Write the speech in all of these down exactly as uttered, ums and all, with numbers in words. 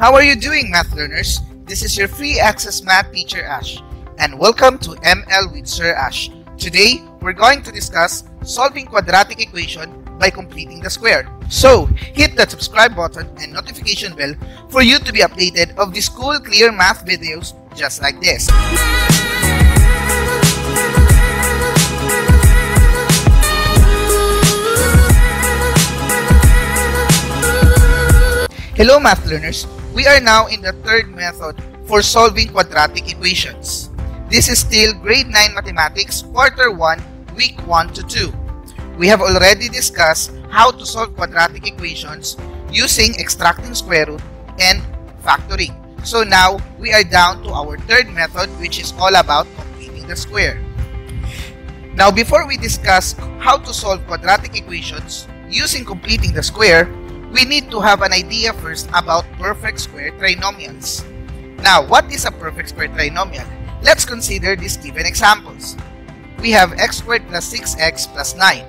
How are you doing, math learners? This is your free access math teacher Ash, and welcome to M L with Sir Ash. Today, we're going to discuss solving quadratic equation by completing the square. So, hit that subscribe button and notification bell for you to be updated of these cool clear math videos just like this. Hello math learners, we are now in the third method for solving quadratic equations. This is still grade nine mathematics, quarter one, week one to two. We have already discussed how to solve quadratic equations using extracting square root and factoring. So now we are down to our third method, which is all about completing the square. Now before we discuss how to solve quadratic equations using completing the square, we need to have an idea first about perfect square trinomials. Now, what is a perfect square trinomial? Let's consider these given examples. We have x squared plus six x plus nine.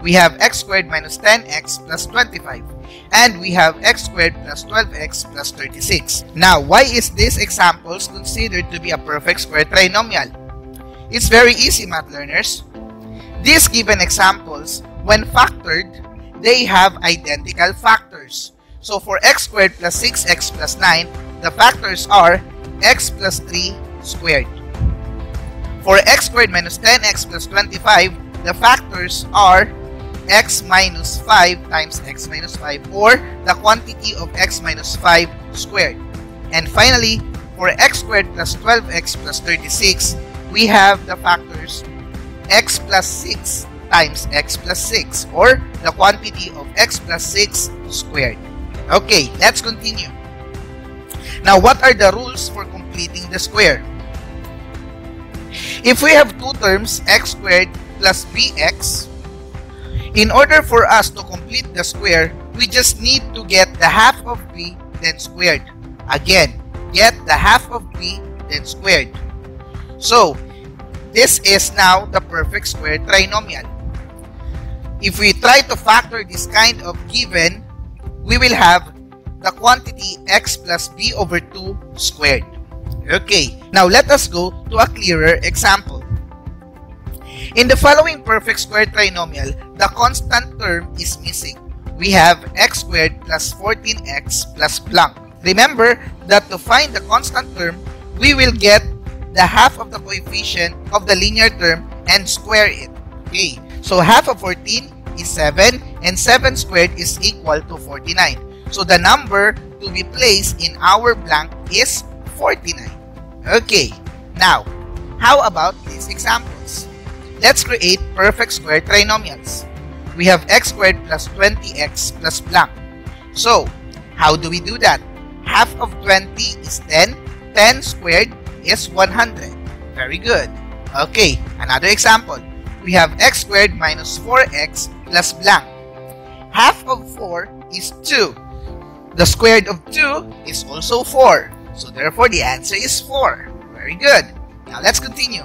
We have x squared minus ten x plus twenty-five. And we have x squared plus twelve x plus thirty-six. Now, why is these examples considered to be a perfect square trinomial? It's very easy, math learners. These given examples, when factored, they have identical factors. So for x squared plus six x plus nine, the factors are x plus three squared. For x squared minus ten x plus twenty-five, the factors are x minus five times x minus five, or the quantity of x minus five squared. And finally, for x squared plus twelve x plus thirty-six, we have the factors x plus six times x plus six, or the quantity of x plus six squared. Okay, let's continue. Now, what are the rules for completing the square? If we have two terms, x squared plus bx, in order for us to complete the square, we just need to get the half of b then squared. Again, get the half of b then squared. So, this is now the perfect square trinomial. If we try to factor this kind of given, we will have the quantity x plus b over two squared. Okay, now let us go to a clearer example. In the following perfect square trinomial, the constant term is missing. We have x squared plus fourteen x plus blank. Remember that to find the constant term, we will get the half of the coefficient of the linear term and square it. Okay, so half of fourteen is seven, and seven squared is equal to forty-nine. So the number to be placed in our blank is forty-nine. Okay, now how about these examples? Let's create perfect square trinomials. We have x squared plus twenty x plus blank. So how do we do that? Half of twenty is ten. ten squared is one hundred. Very good. Okay, another example. We have x squared minus four x plus blank. Half of four is two. The squared of two is also four. So therefore, the answer is four. Very good. Now let's continue.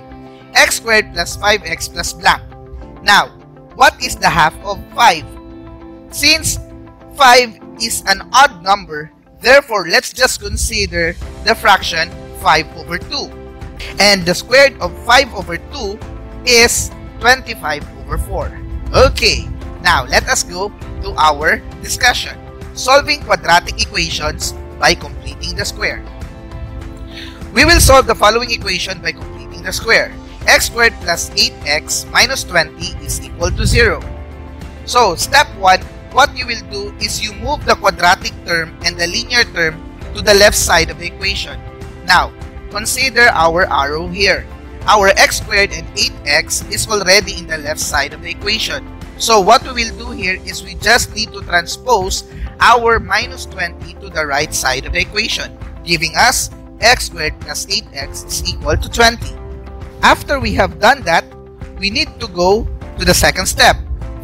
X squared plus five x plus blank. Now, what is the half of five? Since five is an odd number, therefore, let's just consider the fraction five over two, and the squared of five over two is twenty-five over four. Okay, now let us go to our discussion, solving quadratic equations by completing the square. We will solve the following equation by completing the square. X squared plus eight x minus twenty is equal to zero. So step one, what you will do is you move the quadratic term and the linear term to the left side of the equation. Now, consider our arrow here. Our x squared and eight x is already in the left side of the equation. So what we will do here is we just need to transpose our minus twenty to the right side of the equation, giving us x squared plus eight x is equal to twenty. After we have done that, we need to go to the second step.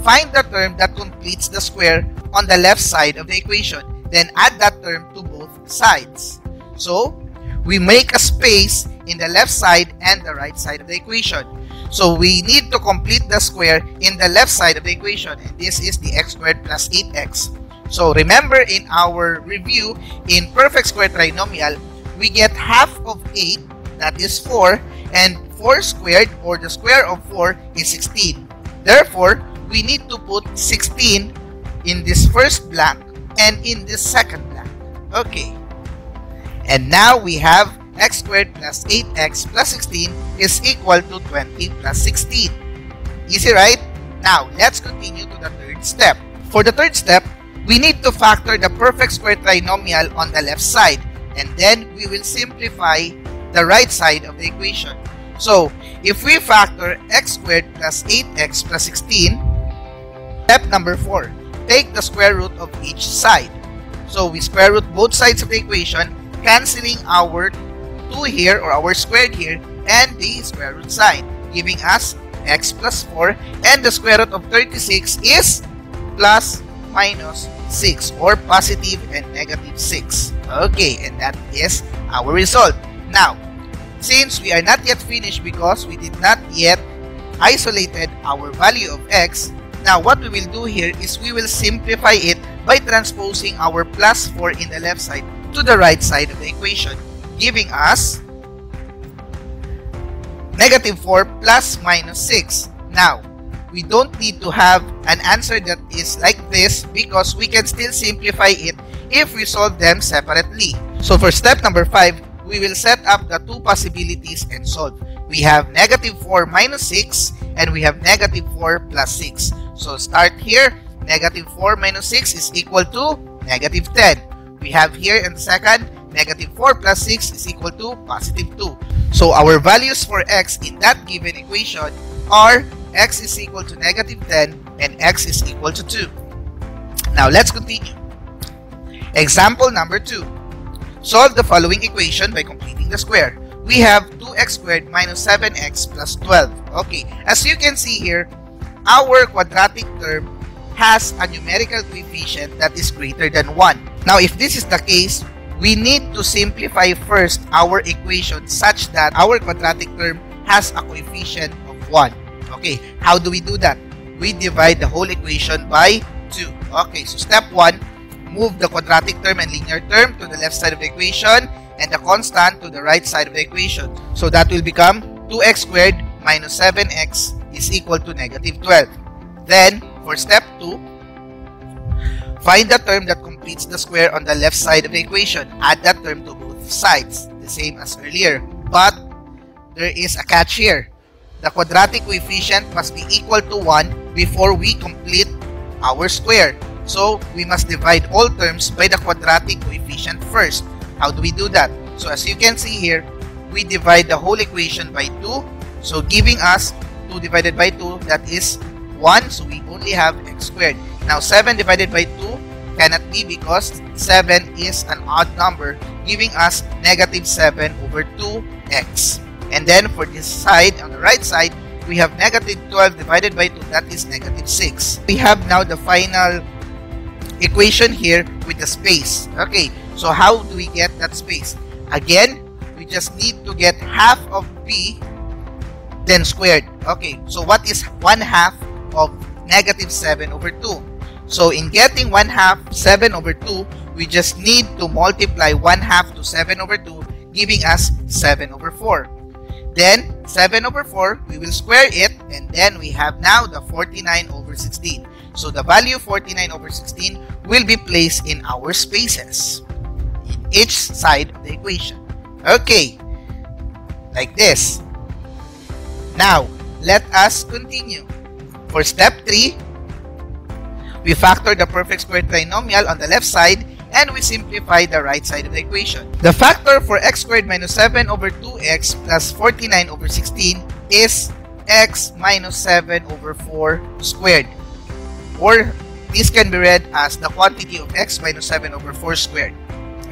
Find the term that completes the square on the left side of the equation. Then add that term to both sides. So, we make a space in the left side and the right side of the equation. So we need to complete the square in the left side of the equation, and this is the x squared plus eight x. So remember, in our review in perfect square trinomial, we get half of eight, that is four, and four squared, or the square of four, is sixteen. Therefore, we need to put sixteen in this first block and in this second block. Okay. And now we have x squared plus eight x plus sixteen is equal to twenty plus sixteen. Easy, right? Now, let's continue to the third step. For the third step, we need to factor the perfect square trinomial on the left side, and then we will simplify the right side of the equation. So, if we factor x squared plus eight x plus sixteen, step number four, take the square root of each side. So, we square root both sides of the equation, cancelling our two here, or our squared here, and the square root sign, giving us x plus four, and the square root of thirty-six is plus minus six, or positive and negative six. Okay, and that is our result. Now, since we are not yet finished because we did not yet isolated our value of x, now what we will do here is we will simplify it by transposing our plus four in the left side to the right side of the equation, giving us negative four plus minus six. Now, we don't need to have an answer that is like this because we can still simplify it if we solve them separately. So for step number five, we will set up the two possibilities and solve. We have negative four minus six, and we have negative four plus six. So start here, negative four minus six is equal to negative ten. We have here in the second, negative four plus six is equal to positive two. So our values for x in that given equation are x is equal to negative ten and x is equal to two. Now let's continue. Example number two. Solve the following equation by completing the square. We have two x squared minus seven x plus twelve. Okay, as you can see here, our quadratic term has a numerical coefficient that is greater than one. Now, if this is the case, we need to simplify first our equation such that our quadratic term has a coefficient of one. Okay, how do we do that? We divide the whole equation by two. Okay, so step one, move the quadratic term and linear term to the left side of the equation and the constant to the right side of the equation. So that will become two x squared minus seven x is equal to negative twelve. Then, for step two, find the term that completes the square on the left side of the equation. Add that term to both sides, the same as earlier. But, there is a catch here. The quadratic coefficient must be equal to one before we complete our square. So, we must divide all terms by the quadratic coefficient first. How do we do that? So, as you can see here, we divide the whole equation by two. So, giving us two divided by two, that is one. So, we only have x squared. Now, seven divided by two cannot be because seven is an odd number, giving us negative seven over two x. And then, for this side, on the right side, we have negative twelve divided by two, that is negative six. We have now the final equation here with the space. Okay, so how do we get that space? Again, we just need to get half of b then squared. Okay, so what is one half of negative seven over two? So in getting one half seven over two, we just need to multiply one half to seven over two, giving us seven over four. Then seven over four, we will square it, and then we have now the forty-nine over sixteen. So the value forty-nine over sixteen will be placed in our spaces, in each side of the equation. Okay, like this. Now, let us continue. For step three, we factor the perfect square trinomial on the left side and we simplify the right side of the equation. The factor for x squared minus seven over two x plus forty-nine over sixteen is x minus seven over four squared. Or this can be read as the quantity of x minus seven over four squared.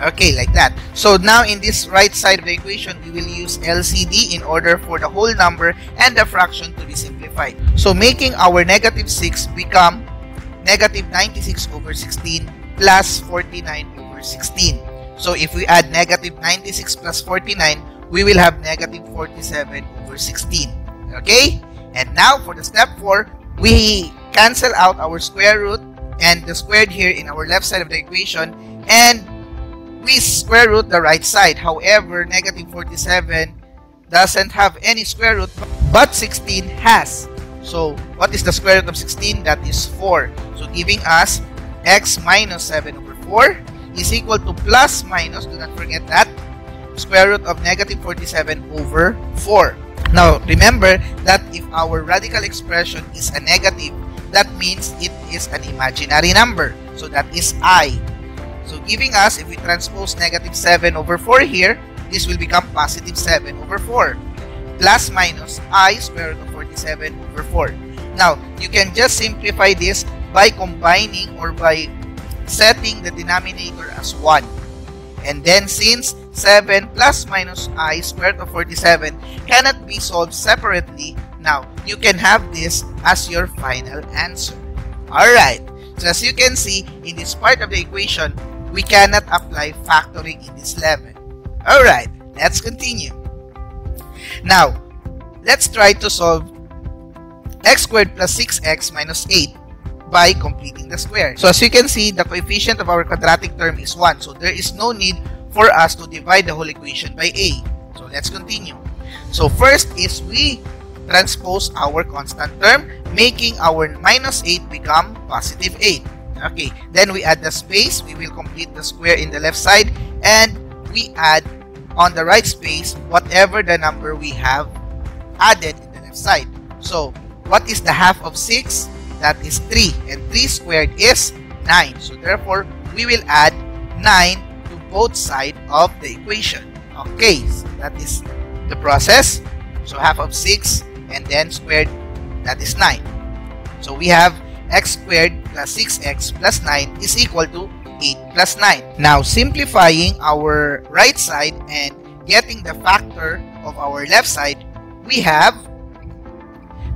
Okay, like that. So now in this right side of the equation, we will use L C D in order for the whole number and the fraction to be simplified. So making our negative six become negative ninety-six over sixteen plus forty-nine over sixteen. So if we add negative ninety-six plus forty-nine, we will have negative forty-seven over sixteen. Okay? And now for the step four, we cancel out our square root and the squared here in our left side of the equation, and we square root the right side. However, negative forty-seven doesn't have any square root, but sixteen has. So what is the square root of sixteen? That is four. So giving us x minus seven over four is equal to plus minus, do not forget that, square root of negative forty-seven over four. Now remember that if our radical expression is a negative, that means it is an imaginary number. So that is I. So giving us, if we transpose negative seven over four here, this will become positive seven over four, plus minus I square root of forty-seven over four. Now, you can just simplify this by combining or by setting the denominator as one. And then since seven plus minus I square root of forty-seven cannot be solved separately, now you can have this as your final answer. Alright, so as you can see, in this part of the equation, we cannot apply factoring in this level. Alright, let's continue. Now, let's try to solve x squared plus six x minus eight by completing the square. So as you can see, the coefficient of our quadratic term is one. So there is no need for us to divide the whole equation by a. So let's continue. So first is we transpose our constant term, making our minus eight become positive eight. Okay, then we add the space. We will complete the square in the left side, and we add on the right space whatever the number we have added in the left side. So what is the half of six? That is three, and three squared is nine. So therefore, we will add nine to both sides of the equation. Okay, so that is the process. So half of six and then squared, that is nine. So we have x squared plus six x plus nine is equal to eight plus nine. Now simplifying our right side and getting the factor of our left side, we have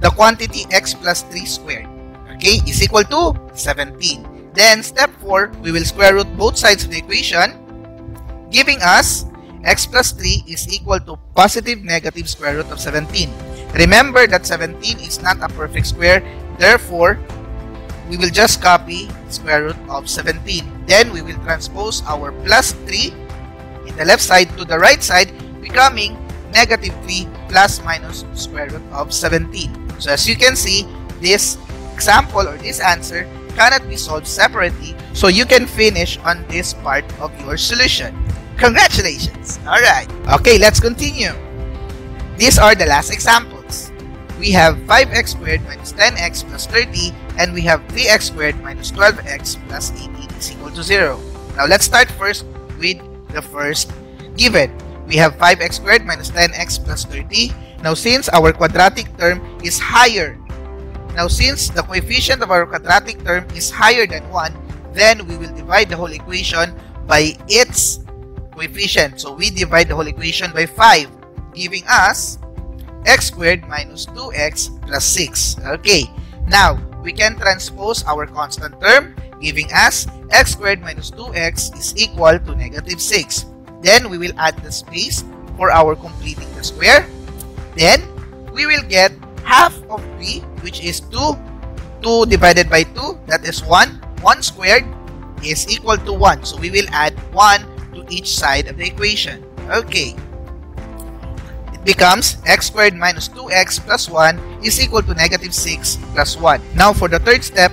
the quantity x plus three squared, okay, is equal to seventeen. Then step four, we will square root both sides of the equation, giving us x plus three is equal to positive negative square root of seventeen. Remember that seventeen is not a perfect square, therefore we will just copy square root of seventeen. Then we will transpose our plus three in the left side to the right side, becoming negative three plus minus square root of seventeen. So as you can see, this example or this answer cannot be solved separately, so you can finish on this part of your solution. Congratulations! Alright, okay, let's continue. These are the last examples. We have five x squared minus ten x plus thirty, and we have three x squared minus twelve x plus eighteen is equal to zero. Now let's start first with the first given. We have five x squared minus ten x plus thirty. Now since our quadratic term is higher, now since the coefficient of our quadratic term is higher than one, then we will divide the whole equation by its coefficient. So we divide the whole equation by five, giving us x squared minus two x plus six. Okay, now we can transpose our constant term, giving us x squared minus two x is equal to negative six. Then we will add the space for our completing the square. Then we will get half of three, which is two. two divided by two, that is one. one squared is equal to one. So we will add one to each side of the equation. Okay. It becomes x squared minus two x plus one is equal to negative six plus one. Now for the third step,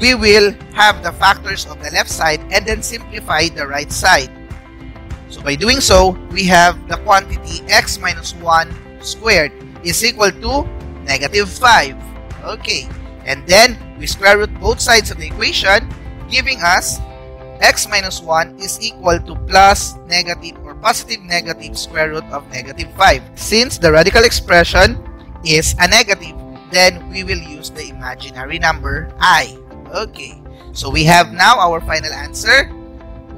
we will have the factors of the left side and then simplify the right side. So by doing so, we have the quantity x minus one squared is equal to negative five. Okay, and then we square root both sides of the equation, giving us x minus one is equal to plus negative or positive negative square root of negative five. Since the radical expression is a negative, then we will use the imaginary number I. Okay, so we have now our final answer,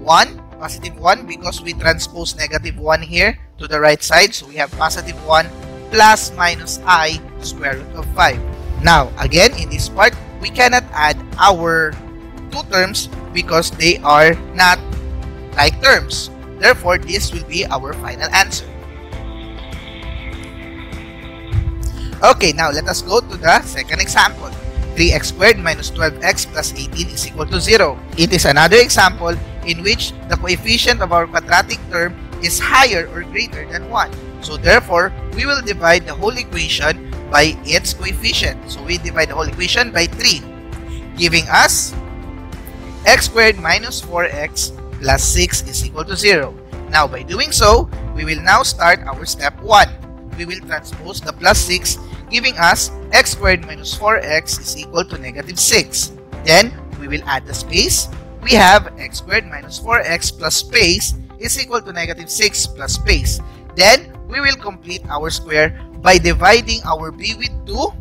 one. Positive one, because we transpose negative one here to the right side, so we have positive one plus minus I square root of five. Now again, in this part we cannot add our two terms because they are not like terms, therefore this will be our final answer. Okay, now let us go to the second example. three x squared minus twelve x plus eighteen is equal to zero. It is another example in which the coefficient of our quadratic term is higher or greater than one. So therefore, we will divide the whole equation by its coefficient. So we divide the whole equation by three, giving us x squared minus four x plus six is equal to zero. Now by doing so, we will now start our step one. We will transpose the plus six, giving us x squared minus four x is equal to negative six. Then we will add the space. We have x squared minus four x plus space is equal to negative six plus space. Then we will complete our square by dividing our b with two,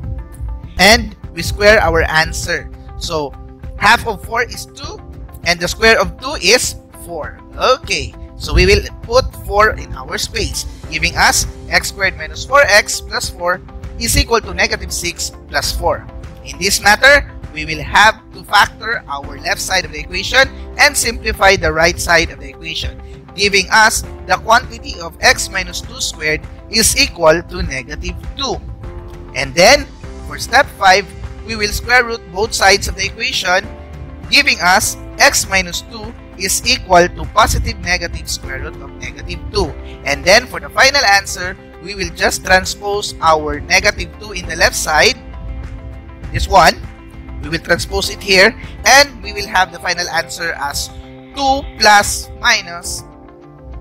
and we square our answer. So half of four is two, and the square of two is four. Okay, so we will put four in our space, giving us x squared minus four x plus four is equal to negative six plus four. In this matter, we will have to factor our left side of the equation and simplify the right side of the equation, giving us the quantity of x minus two squared is equal to negative two. And then, for step five, we will square root both sides of the equation, giving us x minus two is equal to positive negative square root of negative two. And then for the final answer, we will just transpose our negative two in the left side, this one, we will transpose it here, and we will have the final answer as two plus minus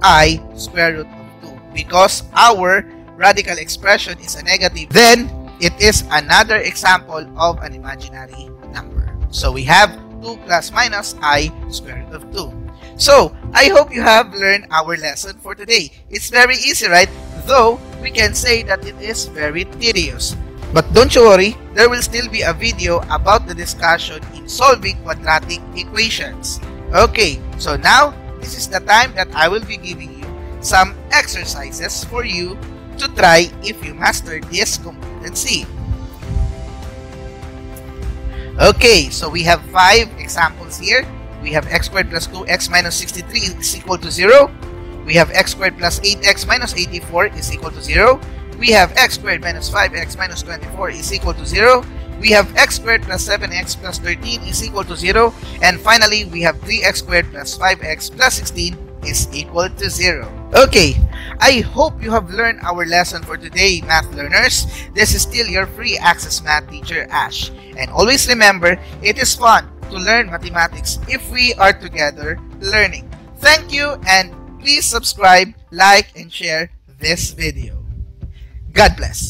I square root of two, because our radical expression is a negative. Then it is another example of an imaginary number. So we have two plus minus I square root of two. So I hope you have learned our lesson for today. It's very easy, right? Though we can say that it is very tedious. But don't you worry, there will still be a video about the discussion in solving quadratic equations. Okay, so now this is the time that I will be giving you some exercises for you to try if you master this competency. Okay, so we have five examples here. We have x squared plus two x minus sixty-three is equal to zero. We have x squared plus eight x minus eighty-four is equal to zero. We have x squared minus five x minus twenty-four is equal to zero. We have x squared plus seven x plus thirteen is equal to zero. And finally, we have three x squared plus five x plus sixteen is equal to zero. Okay, I hope you have learned our lesson for today, math learners. This is still your free access math teacher, Ash. And always remember, it is fun to learn mathematics if we are together learning. Thank you, and please subscribe, like, and share this video. God bless.